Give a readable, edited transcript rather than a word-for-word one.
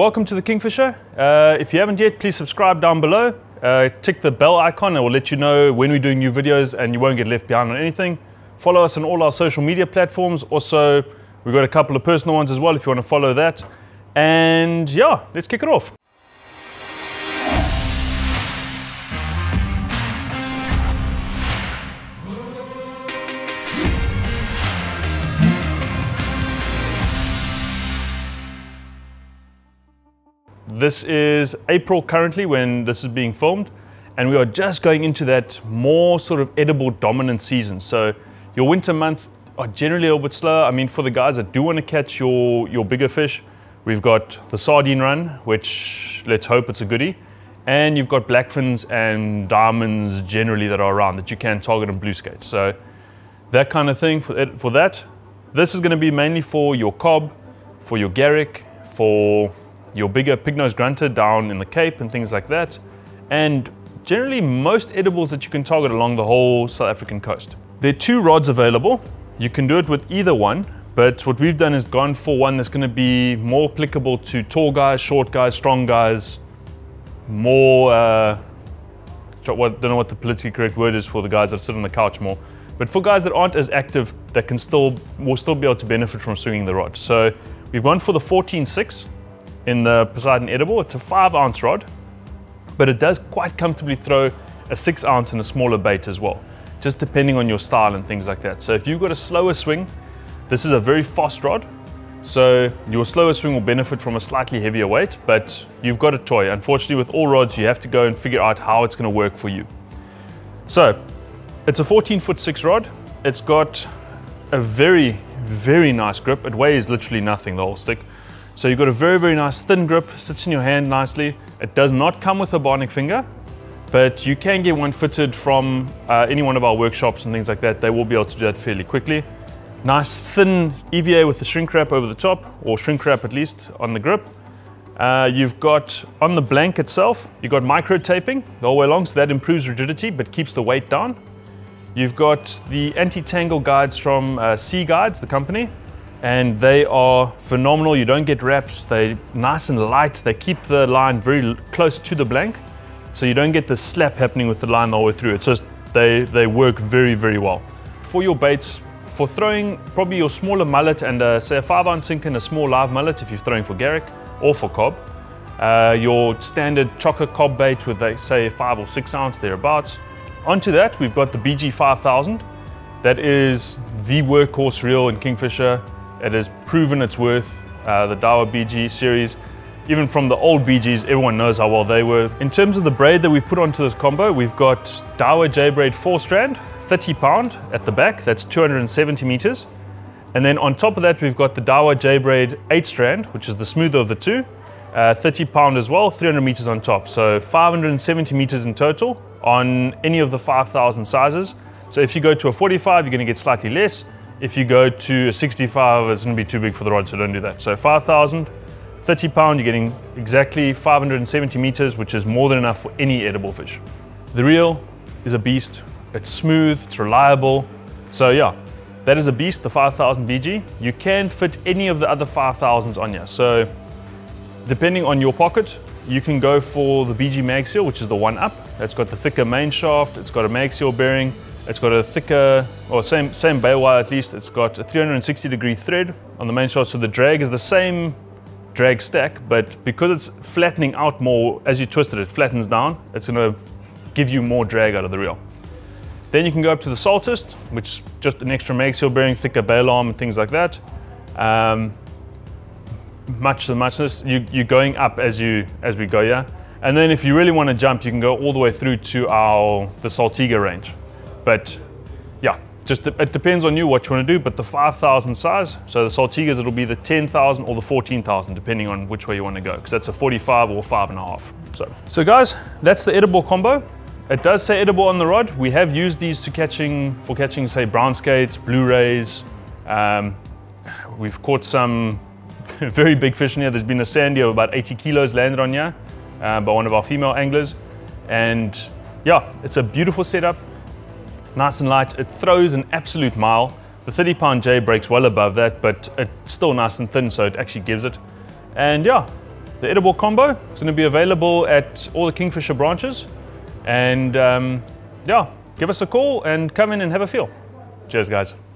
Welcome to the Kingfisher. If you haven't yet, please subscribe down below. Tick the bell icon, it will let you know when we're doing new videos and you won't get left behind on anything. Follow us on all our social media platforms. Also, we've got a couple of personal ones as well if you want to follow that. And yeah, let's kick it off. This is April currently when this is being filmed, and we are just going into that more sort of edible dominant season. So your winter months are generally a little bit slower. I mean, for the guys that do want to catch your bigger fish, we've got the sardine run, which let's hope it's a goodie. And you've got blackfins and diamonds generally that are around that you can target on blueskates. So that kind of thing for that. This is going to be mainly for your Kob, for your Garrick, for your bigger pig-nosed grunter down in the Cape and things like that, and generally most edibles that you can target along the whole South African coast. There are two rods available. You can do it with either one, but what we've done is gone for one that's going to be more applicable to tall guys, short guys, strong guys, more, don't know what the politically correct word is for the guys that sit on the couch more, but for guys that aren't as active that can will still be able to benefit from swinging the rod. So we've gone for the 14-6. In the Poseidon Edible. It's a 5-ounce rod, but it does quite comfortably throw a 6-ounce and a smaller bait as well, just depending on your style and things like that. So if you've got a slower swing, this is a very fast rod, so your slower swing will benefit from a slightly heavier weight, but you've got a toy. Unfortunately, with all rods, you have to go and figure out how it's going to work for you. So it's a 14'6" rod. It's got a very, very nice grip. It weighs literally nothing, the whole stick. So you've got a very, very nice thin grip, sits in your hand nicely. It does not come with a bionic finger, but you can get one fitted from any one of our workshops and things like that. They will be able to do that fairly quickly. Nice thin EVA with the shrink wrap over the top, or shrink wrap at least, on the grip. You've got, on the blank itself, you've got micro taping the whole way along, so that improves rigidity but keeps the weight down. You've got the anti-tangle guides from C Guides, the company. And they are phenomenal. You don't get wraps, they're nice and light. They keep the line very close to the blank, so you don't get the slap happening with the line all the way through. It's just they work very, very well. For your baits, for throwing probably your smaller mullet and say a 5-ounce sinker and a small live mullet if you're throwing for Garrick or for Kob. Your standard chocker Kob bait with say 5 or 6 ounce thereabouts. Onto that, we've got the BG5000. That is the workhorse reel in Kingfisher. It has proven its worth, the Daiwa BG series. Even from the old BGs, everyone knows how well they were. In terms of the braid that we've put onto this combo, we've got Daiwa J Braid 4-strand, 30-pound at the back, that's 270 meters. And then on top of that, we've got the Daiwa J Braid 8-strand, which is the smoother of the two, 30-pound as well, 300 meters on top. So 570 meters in total on any of the 5,000 sizes. So if you go to a 45, you're gonna get slightly less. If you go to a 65, it's going to be too big for the rod, so don't do that. So 5,000, 30 pound, you're getting exactly 570 meters, which is more than enough for any edible fish. The reel is a beast. It's smooth, it's reliable. So yeah, that is a beast, the 5,000 BG. You can fit any of the other 5,000s on here. So depending on your pocket, you can go for the BG mag seal, which is the one up. That's got the thicker main shaft. It's got a mag seal bearing. It's got a thicker, or same bay wire at least. It's got a 360-degree thread on the main shaft, so the drag is the same drag stack, but because it's flattening out more, as you twist it, it flattens down. It's gonna give you more drag out of the reel. Then you can go up to the Saltist, which is just an extra mag seal bearing, thicker bail arm and things like that. Much the muchness, you're going up as we go, yeah? And then if you really wanna jump, you can go all the way through to the Saltiga range. But yeah, just it depends on you what you want to do, but the 5,000 size, so the Saltigas, it'll be the 10,000 or the 14,000, depending on which way you want to go, because that's a 45 or 5.5. So guys, that's the edible combo. It does say edible on the rod. We have used these for catching, say, brown skates, bluejays. We've caught some very big fish in here. There's been a sandy of about 80 kilos landed on here by one of our female anglers. And yeah, it's a beautiful setup. Nice and light, it throws an absolute mile. The 30-pound J breaks well above that, but it's still nice and thin, so it actually gives it. And yeah, The edible combo is going to be available at all the Kingfisher branches. And yeah, give us a call and come in and have a feel. Cheers, guys.